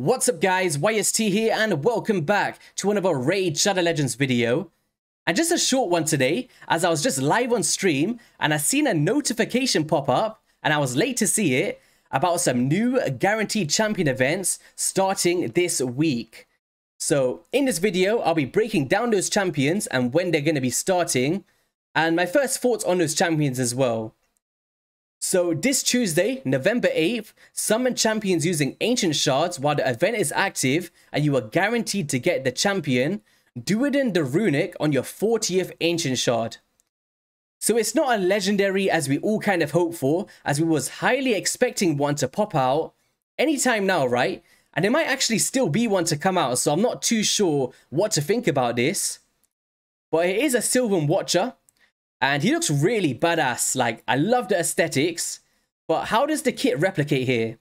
What's up guys, YST here and welcome back to another Raid Shadow Legends video. And just a short one today, as I was just live on stream and I seen a notification pop up and I was late to see it about some new guaranteed champion events starting this week. So in this video, I'll be breaking down those champions and when they're going to be starting and my first thoughts on those champions as well. So this Tuesday, November 8th, summon champions using Ancient Shards while the event is active and you are guaranteed to get the champion, Duedan the Runic, on your 40th Ancient Shard. So it's not a legendary as we all kind of hoped for, as we was highly expecting one to pop out anytime now, right? And there might actually still be one to come out, so I'm not too sure what to think about this. But it is a Sylvan Watcher. And he looks really badass, like I love the aesthetics, but how does the kit replicate here?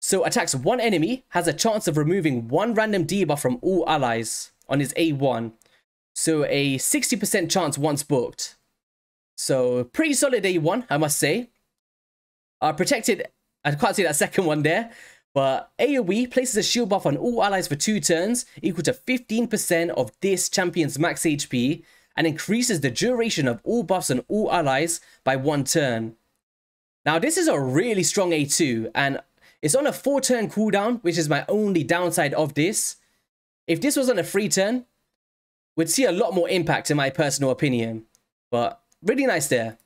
So attacks one enemy, has a chance of removing one random debuff from all allies on his A1. So a 60% chance once booked. So pretty solid A1, I must say. Protected, I can't see that second one there, but AoE places a shield buff on all allies for 2 turns, equal to 15% of this champion's max HP, and increases the duration of all buffs on all allies by 1 turn. Now this is a really strong A2 and it's on a 4-turn cooldown, which is my only downside of this. If this was on a 3-turn, we'd see a lot more impact in my personal opinion, but really nice there.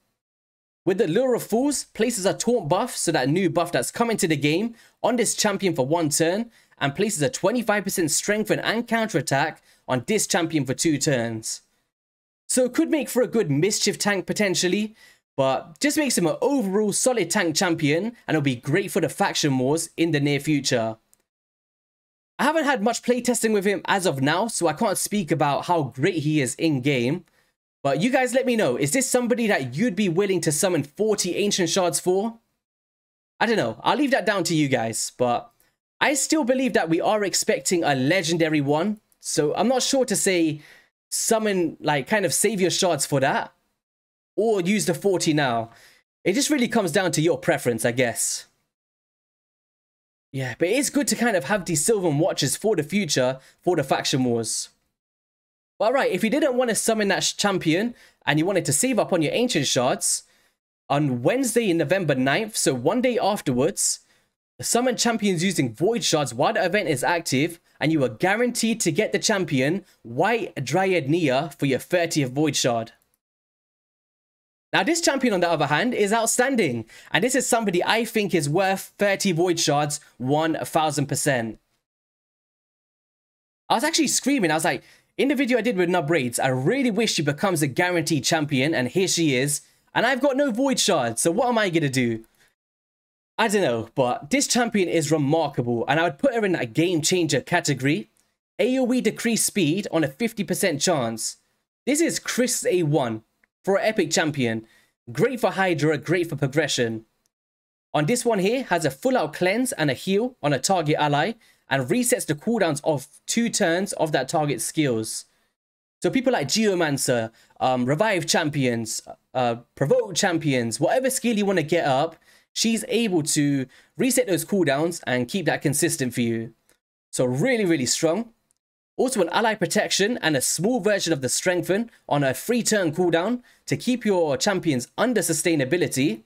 With the Lure of Fools, places a taunt buff, so that new buff that's come into the game, on this champion for 1 turn and places a 25% strengthen and counterattack on this champion for 2 turns. So it could make for a good mischief tank potentially, but just makes him an overall solid tank champion and it'll be great for the faction wars in the near future. I haven't had much playtesting with him as of now, so I can't speak about how great he is in game. But you guys let me know, is this somebody that you'd be willing to summon 40 Ancient Shards for? I don't know, I'll leave that down to you guys, but I still believe that we are expecting a legendary one, so I'm not sure to say summon, like, kind of save your shards for that or use the 40 now. It just really comes down to your preference, I guess. Yeah, but it is good to kind of have these Sylvan Watchers for the future, for the faction wars. But right, if you didn't want to summon that champion and you wanted to save up on your Ancient Shards, on Wednesday, November 9th, so 1 day afterwards, summon champions using Void Shards while the event is active and you are guaranteed to get the champion White Dryad Nia for your 30th Void Shard. Now this champion on the other hand is outstanding, and this is somebody I think is worth 30 Void Shards 1000%. I was actually screaming, I was like, in the video I did with Nub Raids, I really wish she becomes a guaranteed champion, and here she is, and I've got no Void Shards, so what am I going to do? I don't know, but this champion is remarkable and I would put her in that game changer category. AoE decrease speed on a 50% chance. This is Chris A1 for an epic champion. Great for Hydra, great for progression. On this one here, has a full out cleanse and a heal on a target ally and resets the cooldowns of 2 turns of that target's skills. So people like Geomancer, revive champions, provoke champions, whatever skill you want to get up, she's able to reset those cooldowns and keep that consistent for you. So really, really strong. Also an ally protection and a small version of the strengthen on a 3-turn cooldown to keep your champions under sustainability.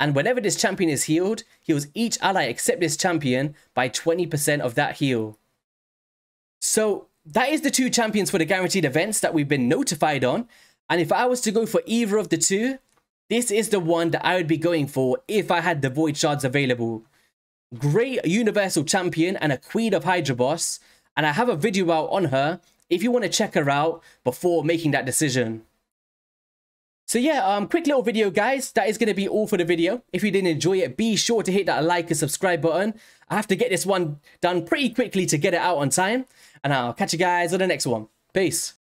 And whenever this champion is healed, heals each ally except this champion by 20% of that heal. So that is the 2 champions for the guaranteed events that we've been notified on. And if I was to go for either of the 2, this is the one that I would be going for if I had the Void Shards available. Great Universal Champion and a Queen of Hydra boss, and I have a video out on her if you want to check her out before making that decision. So yeah, quick little video guys, that is going to be all for the video. If you did enjoy it, be sure to hit that like and subscribe button. I have to get this one done pretty quickly to get it out on time, and I'll catch you guys on the next one. Peace.